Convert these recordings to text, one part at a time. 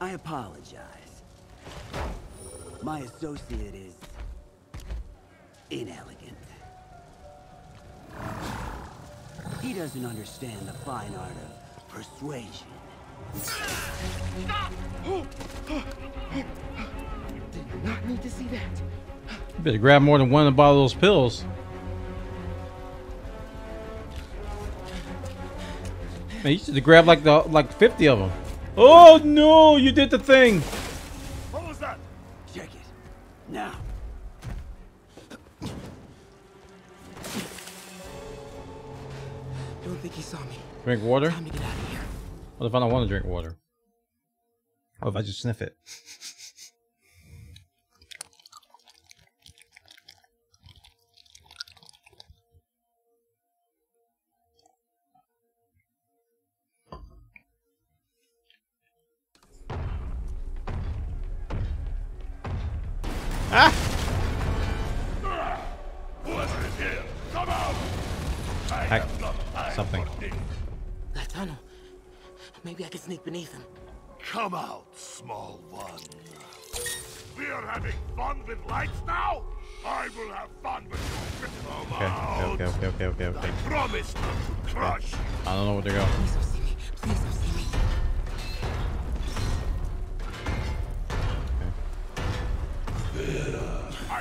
I apologize. My associate is inelegant. He doesn't understand the fine art of persuasion. Stop! Did not need to see that. You better grab more than one bottle of those pills. Man, you should grab like 50 of them. Oh no! You did the thing. What was that? Check it now. Don't think he saw me. Drink water. Time to get out of here. What if I don't want to drink water? What if I just sniff it? Ah! Come out! Something. That tunnel. Maybe I can sneak beneath him. Come out, small one. We are having fun with lights now. I will have fun with you. Okay. I promise not to crush. I don't know where to go. Please don't see me. Please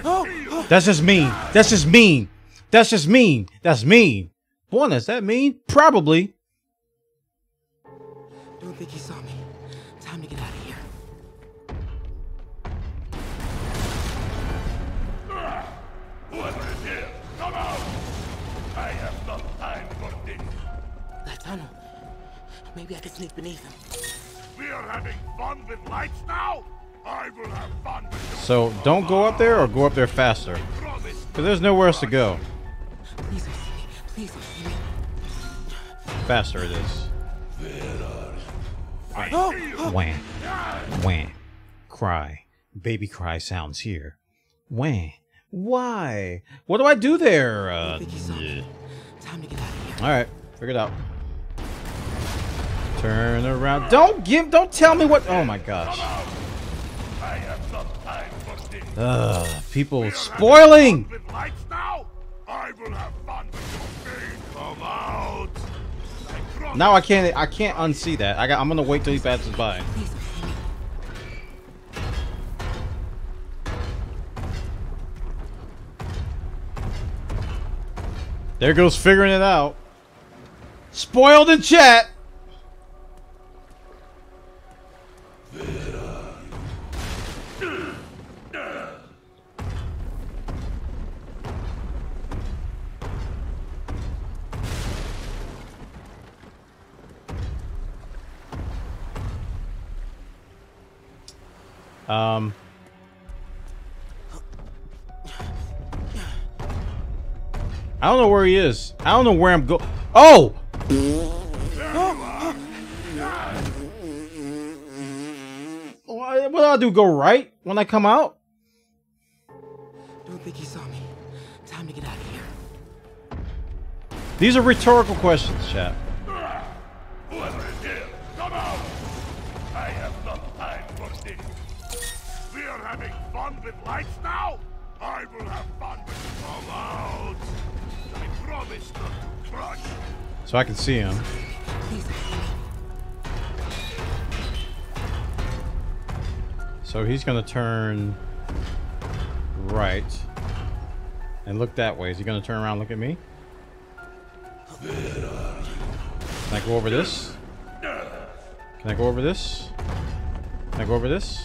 don't see me. That's just mean. That's just mean. That's just mean. That's mean. Boy, is that mean? Probably. Don't think he saw me. Time to get out of here. Whoever is here, come out! I have no time for this. That tunnel. Maybe I can sneak beneath him. We are having fun with lights now. I will have fun with you. So don't go up there, or go up there faster, because there's nowhere else to go. Please don't see me. Faster it is. Fight. Wham. Wham. Cry. Baby cry sounds here. Wham. Why? What do I do there? Yeah. Time to get out of here. All right, figure it out. Turn around. Don't tell me what. Oh my gosh. People spoiling. Now I can't unsee that. I'm gonna wait till he passes by. There goes figuring it out. Spoiled in chat. I don't know where he is. I don't know where I'm going. Oh! What do I do? Go right when I come out? Don't think he saw me. Time to get out of here. These are rhetorical questions, chat. With lights now, I will have fun with you all out. I promise not to crush. So I can see him. So he's gonna turn right and look that way. Is he gonna turn around and look at me? Can I go over this? Can I go over this? Can I go over this?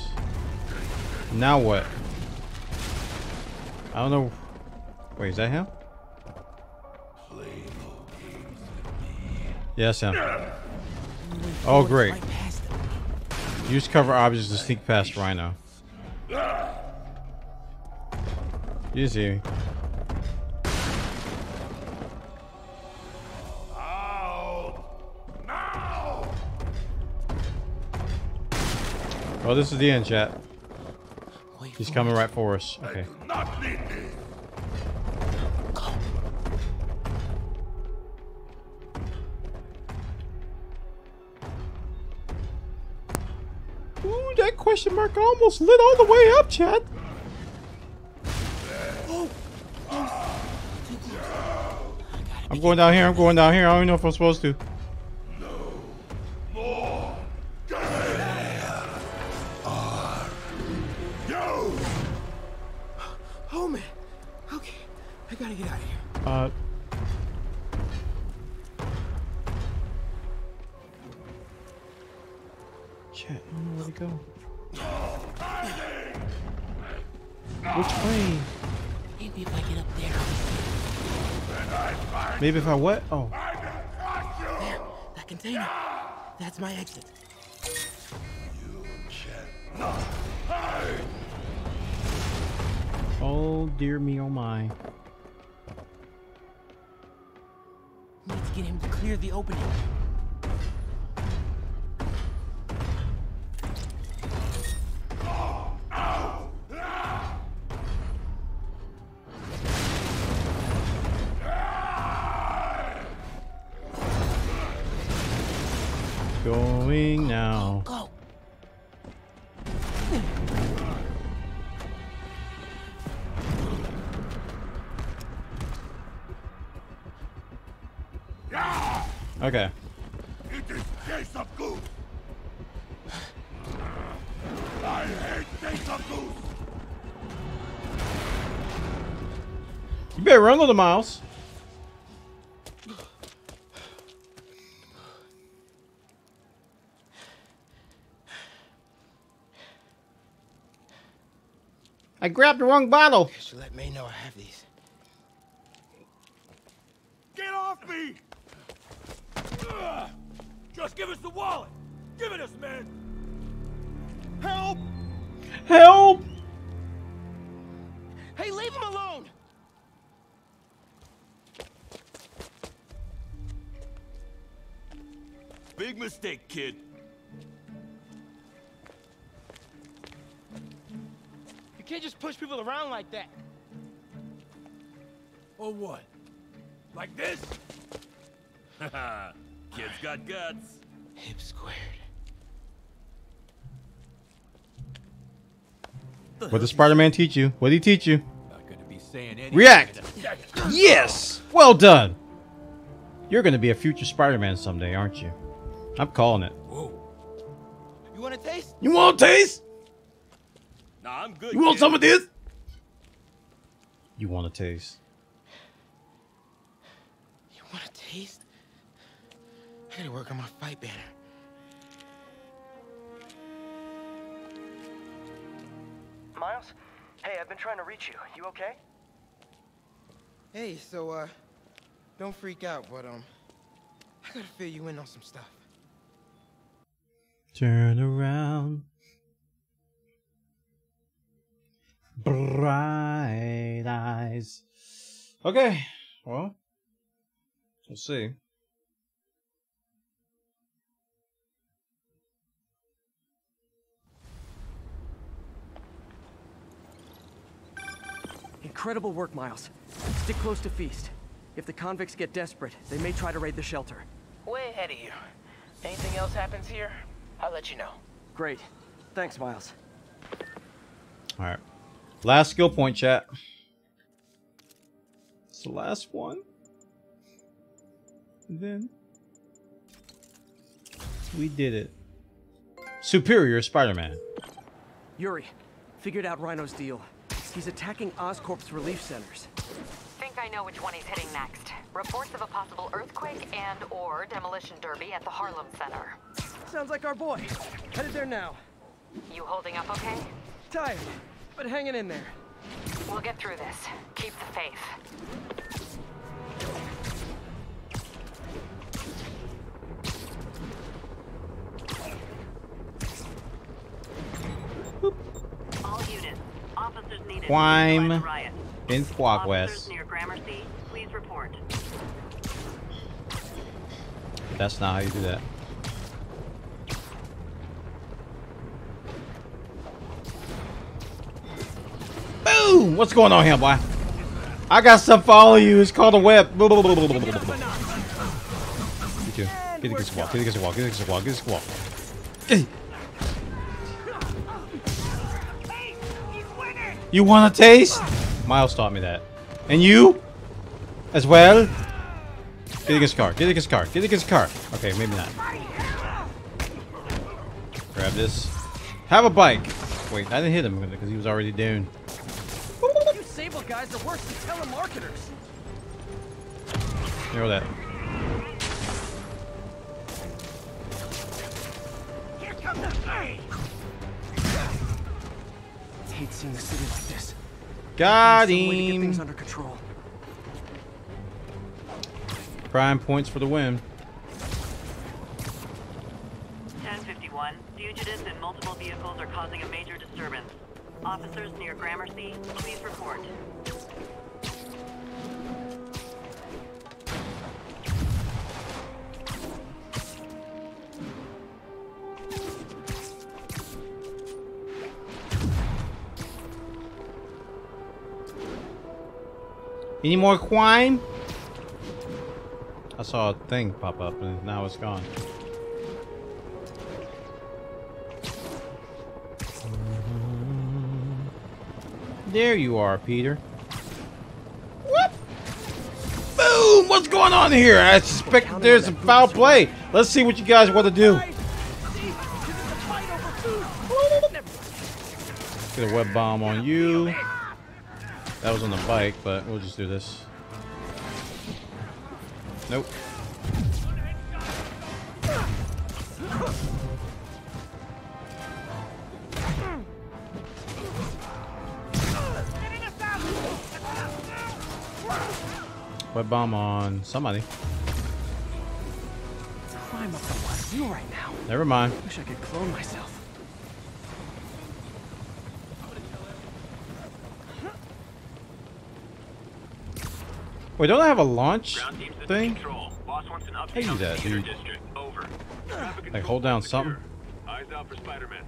Now what? I don't know. Wait, is that him? Yes, him. Oh, great. Use cover objects to sneak past Rhino. You see me. Oh, this is the end, chat. He's coming right for us. Okay. Woo! Ooh, that question mark almost lit all the way up, chat. I'm going down here, I'm going down here. I don't even know if I'm supposed to. Oh man. Okay. I gotta get out of here. Chat, I don't know where to go. Which way? Maybe if I get up there. Maybe if I what? Oh. There, that container. That's my exit. You cannot hide. Oh dear me, oh my. Need to get him to clear the opening. Going now. Go. Okay. It is taste of goose. I hate taste of goose. You better run, little Miles. I grabbed the wrong bottle. You should let me know I have these. Get off me! Just give us the wallet! Give it us, man! Help! Help! Hey, leave him alone! Big mistake, kid. You can't just push people around like that. Or what? Like this? Haha. Kids got guts. Hip squared. What did Spider-Man teach you? What did he teach you? Not gonna be saying anything. React. Yes. Well done. You're gonna be a future Spider-Man someday, aren't you? I'm calling it. Whoa. You want a taste? You want a taste? Nah, I'm good. You want some of this? You want a taste? You want a taste? I gotta work on my fight banner. Miles? Hey, I've been trying to reach you. You okay? Hey, so, don't freak out, but, I gotta fill you in on some stuff. Turn around. Bright eyes. Okay, well, we'll see. Incredible work, Miles. Stick close to Feast. If the convicts get desperate, they may try to raid the shelter. Way ahead of you. Anything else happens here, I'll let you know. Great. Thanks, Miles. All right. Last skill point, chat. It's the last one. And then we did it. Superior Spider-Man. Yuri, figured out Rhino's deal. He's attacking Oscorp's relief centers. Think I know which one he's hitting next. Reports of a possible earthquake and/or demolition derby at the Harlem Center. Sounds like our boy. Headed there now. You holding up okay? Tired, but hanging in there. We'll get through this. Keep the faith. Boop. All units. Officers needed. Quime in Squawk West. Near Gramercy, please report. That's not how you do that. Boom! What's going on here, boy? I got stuff for all of you. It's called a web. Get it, get a walk. Get it, get a walk. Get it, get a walk. Get it, get a walk. You want a taste? Miles taught me that. And you? As well? Get against the car. Get against the car. Get against the car. Okay, maybe not. Grab this. Have a bike. Wait, I didn't hit him because he was already down. You Sable guys are worse than telemarketers. Hear that. Here comes the plane. Hate seeing the city like this. Got him. Things under control. Prime points for the win. 10:51. Fugitives in multiple vehicles are causing a major disturbance. Officers near Gramercy, please report. Any more quine? I saw a thing pop up and now it's gone. There you are, Peter. Whoop! Boom! What's going on here? I suspect there's some foul play. Let's see what you guys want to do. Get a web bomb on you. That was on the bike, but we'll just do this. Nope. Web bomb on somebody. It's a crime up the last view right now. Never mind. Wish I could clone myself. Wait, don't I have a launch thing? How do you do that, dude? Like, hold down something? Eyes out for Spider-Man.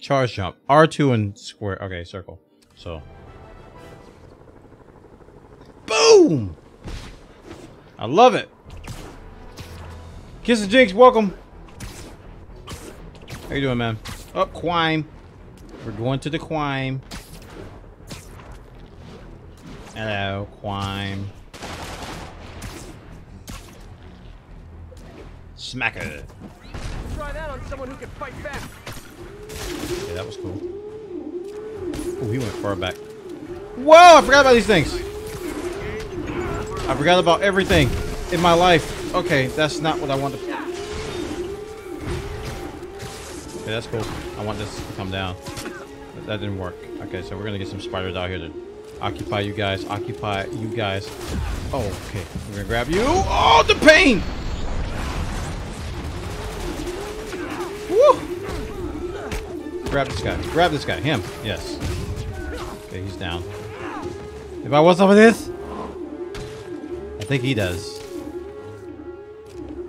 Charge jump. R2 and square. Okay, circle. So... boom! I love it. Kiss the Jinx, welcome. How you doing, man? Up, quime. We're going to the quime. Hello, quime. Smacker. Try that on someone who can fight back. Yeah, that was cool. Oh, he went far back. Whoa! I forgot about these things. I forgot about everything in my life. Okay, that's not what I want to... okay, that's cool. I want this to come down. But that didn't work. Okay, so we're going to get some spiders out here to occupy you guys. Occupy you guys. Oh, okay. We're going to grab you. Oh, the pain! Woo! Grab this guy. Grab this guy. Him. Yes. Okay, he's down. If I want some of this... I think he does.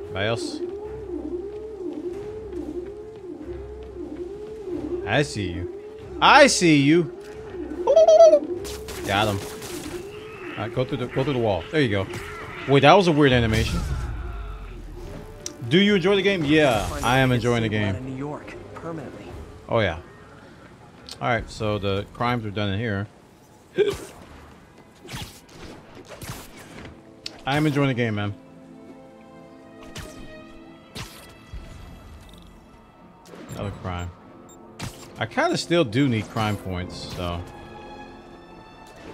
Anybody else? I see you. I see you. Got him. Alright, go through the wall. There you go. Wait, that was a weird animation. Do you enjoy the game? Yeah, I am enjoying the game. Oh yeah. Alright, so the crimes are done in here. I am enjoying the game, man. Another crime. I kind of still do need crime points, so...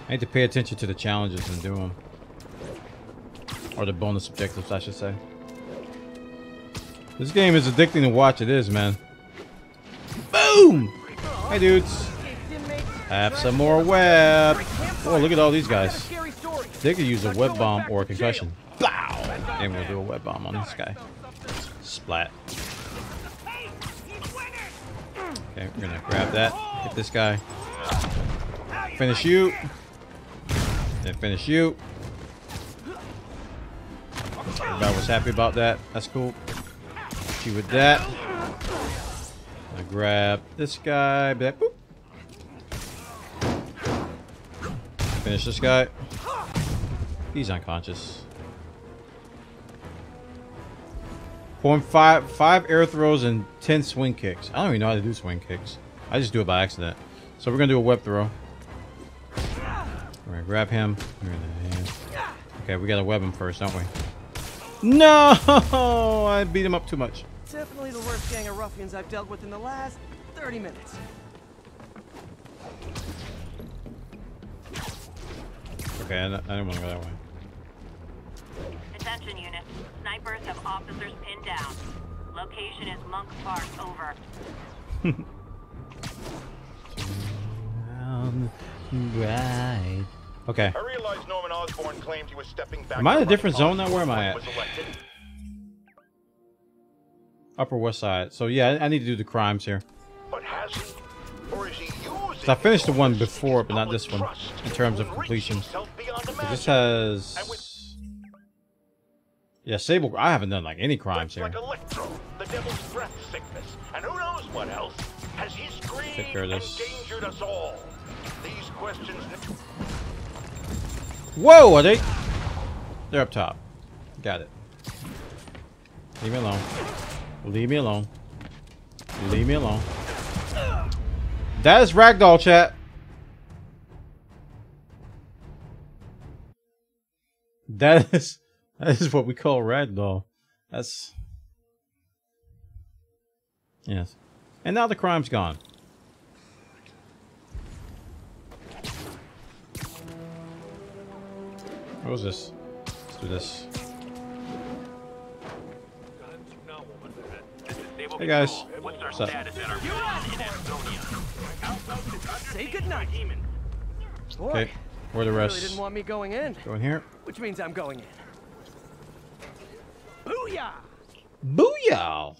I need to pay attention to the challenges and do them. Or the bonus objectives, I should say. This game is addicting to watch. It is, man. Boom! Hey, dudes. Have some more web. Oh, look at all these guys. They could use a web bomb or a concussion. Bow! And we'll do a web bomb on this guy. Splat. Okay, we're gonna grab that. Hit this guy. Finish you. And finish you. Everybody was happy about that. That's cool. She with that. I grab this guy. Boop. Finish this guy. He's unconscious. Form five air throws and 10 swing kicks. I don't even know how to do swing kicks. I just do it by accident. So we're gonna do a web throw. We're gonna grab him. Okay, we gotta web him first, don't we? No, I beat him up too much. Definitely the worst gang of ruffians I've dealt with in the last 30 minutes. Okay, I didn't want to go that way. Attention unit. Snipers have officers pinned down. Location is Monk Park, over. Right. Okay. I realize Norman Osborn claimed he was stepping back. Am I in a different zone now? Where am I at? Upper West Side. So yeah, I need to do the crimes here. But has he, or is he using? So I finished the one before, but not this one in terms of completion. So this has. Yeah, Sable, I haven't done like any crimes here. Like Electro, the devil's breath sickness, and who knows what else. Has he screamed endangered us all? These questions. Whoa, are they? They're up top. Got it. Leave me alone. Leave me alone. Leave me alone. That is ragdoll, chat. That is what we call ragdoll. That's... Yes. And now the crime's gone. What was this? Let's do this. Hey guys. What's up? Say goodnight. Okay. Where the rest? They really didn't want me going in. Going here. Which means I'm going in. Booyah! Booyah!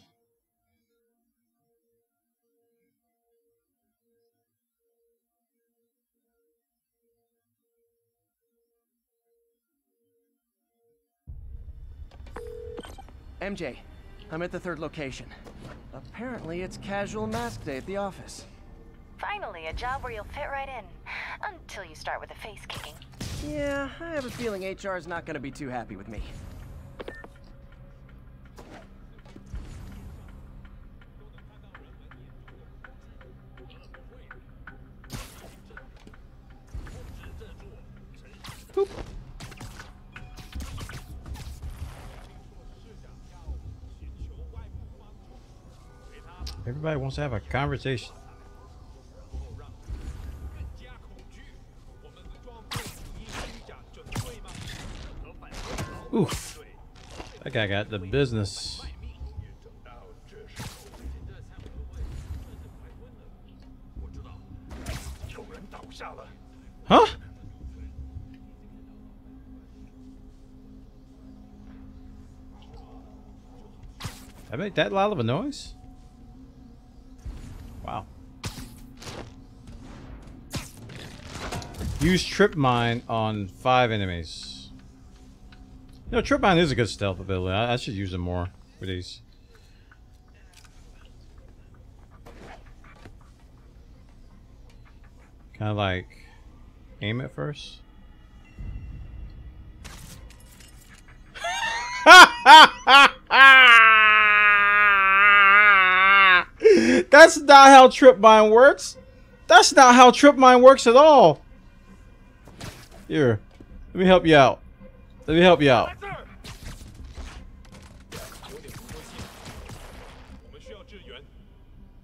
MJ, I'm at the third location. Apparently, it's casual mask day at the office. Finally, a job where you'll fit right in. Until you start with a face kicking. Yeah, I have a feeling HR's not going to be too happy with me. Everybody wants to have a conversation. Oof. That guy got the business. Huh? I made that loud of a noise? Wow. Use Trip Mine on 5 enemies. You know, Trip Mine is a good stealth ability. I should use it more for these. Kind of like aim it first. That's not how Trip Mine works. That's not how Trip Mine works at all. Here, let me help you out. Let me help you out.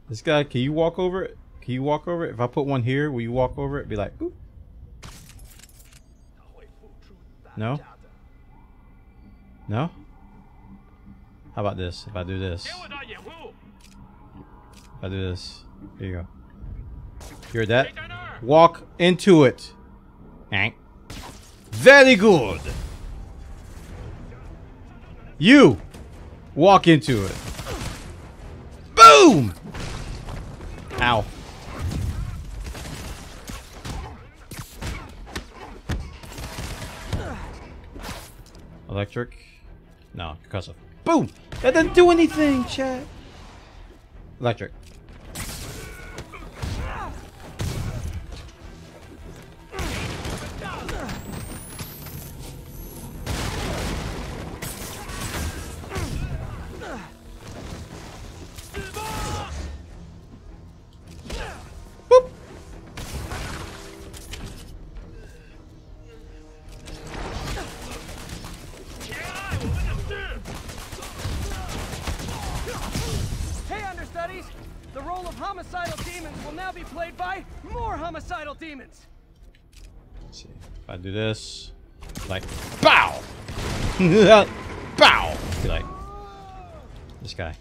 This guy, can you walk over it? Can you walk over it? If I put one here, will you walk over it? Be like, boop. No? No? How about this? If I do this. I do this. Here you go. You heard that? Walk into it. Very good. You walk into it. Boom. Ow. Electric. No, concussive. Boom. That doesn't do anything, chat. Electric. please? The role of homicidal demons will now be played by more homicidal demons. Let's see. If I do this, like, bow! Bow! Be like, this guy.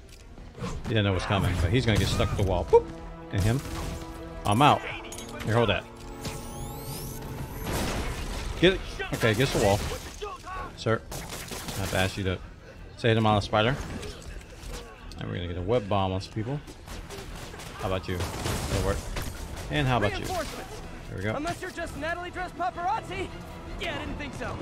He didn't know what's coming, but he's gonna get stuck at the wall. Boop! And him. I'm out. Here, hold that. Get it. Okay, gets the wall. Sir, I have to ask you to save him on a spider. And we're gonna get a web bomb on some people. How about you? That'll work. And how about you? There we go. Unless you're just Natalie dressed paparazzi. Yeah, I didn't think so.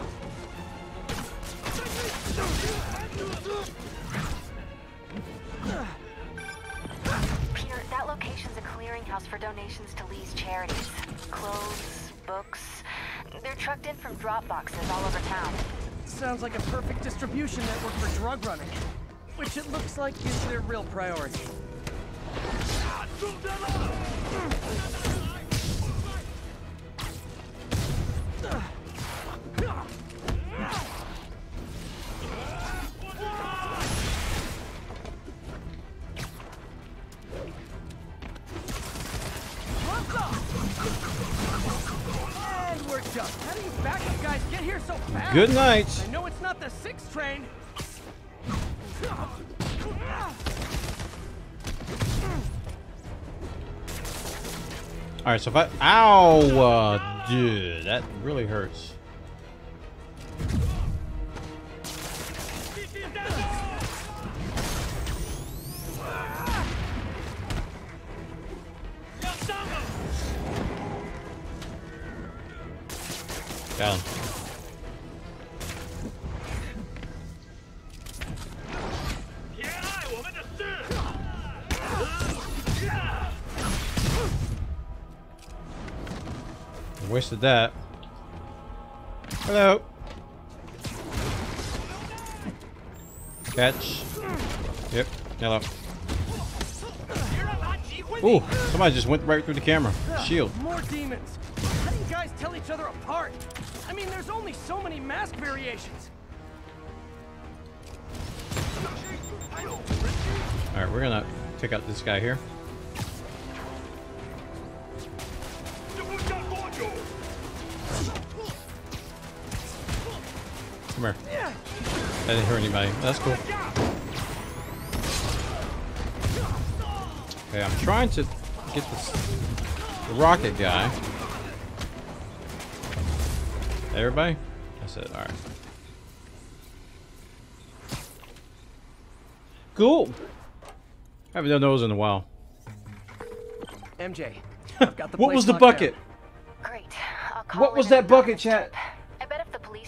Peter, that location's a clearinghouse for donations to Lee's charities. Clothes, books. They're trucked in from drop boxes all over town. Sounds like a perfect distribution network for drug running. Which it looks like is their real priority. And we're done. How do you backup guys get here so fast? Good night. I know it's not the 6 train. All right, so if I, ow, dude, that really hurts. Down. Wasted that. Hello. Catch. Yep. Hello. Ooh, somebody just went right through the camera. Shield. More demons. How do you guys tell each other apart? I mean, there's only so many mask variations. Alright, we're gonna take out this guy here. Come here. I didn't hurt anybody. That's cool. Okay, I'm trying to get this, the rocket guy. Everybody? That's it. Alright. Cool. I haven't done those in a while. MJ, I've got the what was the bucket? Great. I'll call what was that bucket, chat?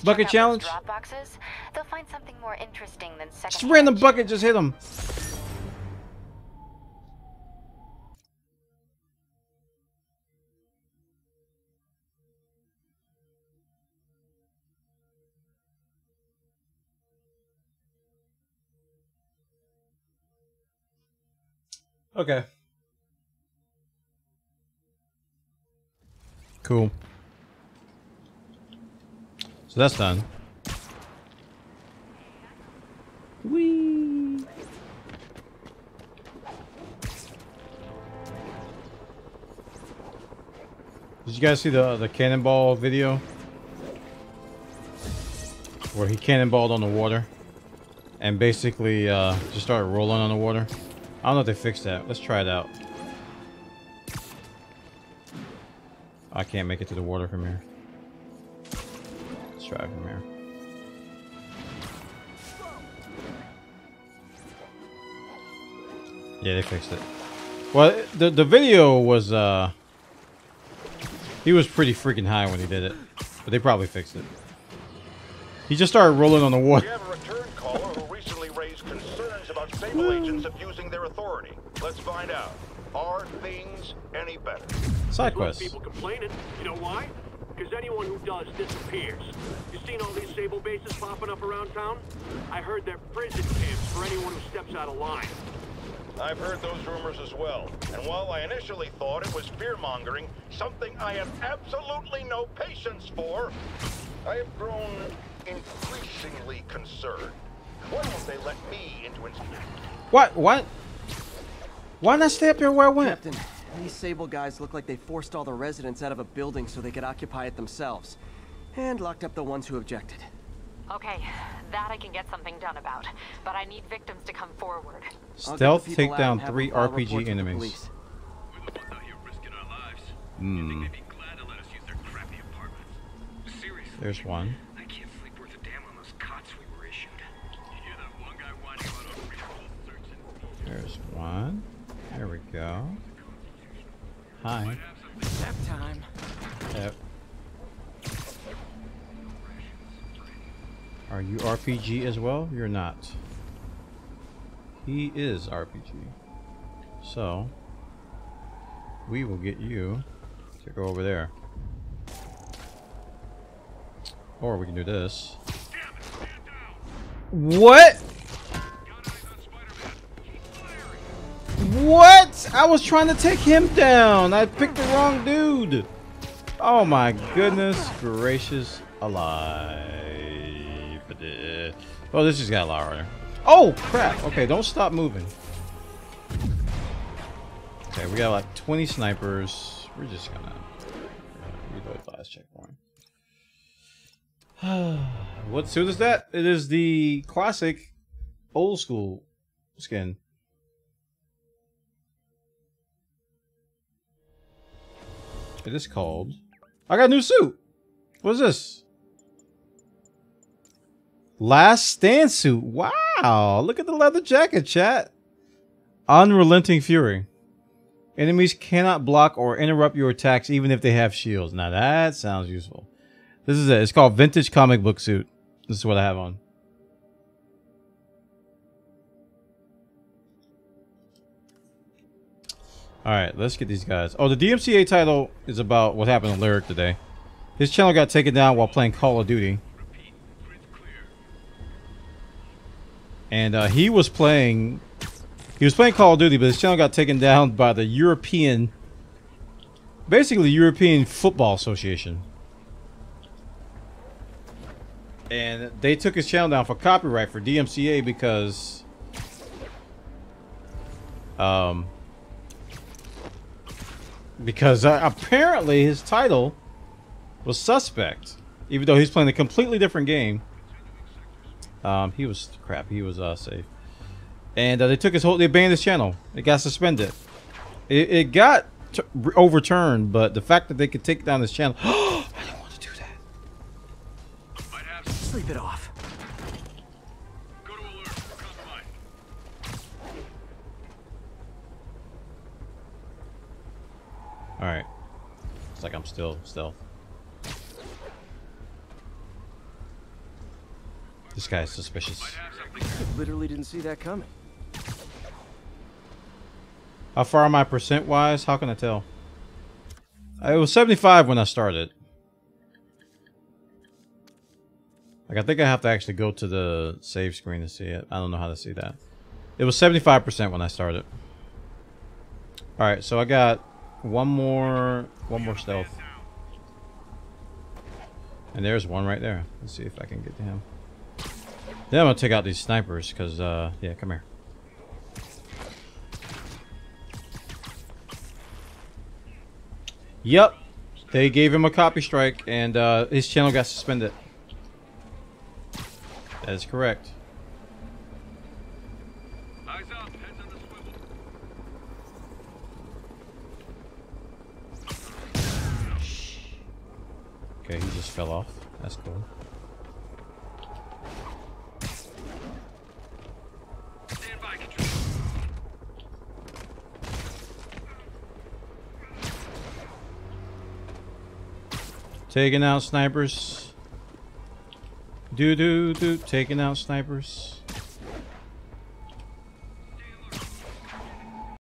Bucket challenge. Drop boxes, they'll find something more interesting than second. Random bucket just hit them. Okay. Cool. So that's done. Whee! Did you guys see the cannonball video? Where he cannonballed on the water. And basically just started rolling on the water. I don't know if they fixed that. Let's try it out. I can't make it to the water from here. Try from here. Yeah, they fixed it. Well, the video was he was pretty freaking high when he did it, but they probably fixed it. He just started rolling on the water. We have a return caller who recently raised concerns about Sable agents abusing their authority. Let's find out. Are things any better? Side quest. People complaining. You know why? Because anyone who does disappears. You seen all these Sable bases popping up around town? I heard they're prison camps for anyone who steps out of line. I've heard those rumors as well. And while I initially thought it was fear-mongering, something I have absolutely no patience for, I have grown increasingly concerned. Why won't they let me into it? What? What? Why not stay up here where I went? Captain, these Sable guys look like they forced all the residents out of a building so they could occupy it themselves. And locked up the ones who objected. Okay, that I can get something done about. But I need victims to come forward. Stealth take down 3 RPG enemies. We must out here risking our lives. You think they'd be glad to let us use their crappy apartments? Seriously. There's one. I can't sleep worth a damn on those cots we were issued. You hear that one guy whining about a reasonable search and there's one. There we go. Hi. Step time. Yep. Are you RPG as well? You're not. He is RPG. So, we will get you to go over there. Or we can do this. Damn it, stand down. What? What? I was trying to take him down. I picked the wrong dude. Oh my goodness gracious alive. Oh, this just got a lot harder. Oh crap! Okay, don't stop moving. Okay, we got like 20 snipers. We're just gonna reload the last checkpoint. What suit is that? It is the classic old school skin. It is called. I got a new suit. What is this? Last Stand suit. Wow, look at the leather jacket, chat. Unrelenting Fury. Enemies cannot block or interrupt your attacks even if they have shields. Now that sounds useful. This is it. It's called Vintage Comic Book Suit. This is what I have on. Alright, let's get these guys. Oh, the DMCA title is about what happened to Lyric today. His channel got taken down while playing Call of Duty. And he was playing Call of Duty, but his channel got taken down by the European, basically European Football Association. And they took his channel down for copyright for DMCA because apparently his title was suspect, even though he's playing a completely different game. He was crap. He was safe, and they took his whole. They banned his channel. It got suspended. It got overturned, but the fact that they could take down his channel. I didn't want to do that. Might have to sleep it off. Go to alert. All right. It's like I'm still stealth. This guy is suspicious. I literally didn't see that coming. How far am I percent-wise? How can I tell? It was 75 when I started. Like, I think I have to actually go to the save screen to see it. I don't know how to see that. It was 75% when I started. All right, so I got one more stealth, and there's one right there. Let's see if I can get to him. Then I'm gonna take out these snipers because, yeah, come here. Yep, they gave him a copy strike and his channel got suspended. That is correct. Eyes up, heads on the swivel. Okay, he just fell off. That's cool. Taking out snipers. Taking out snipers.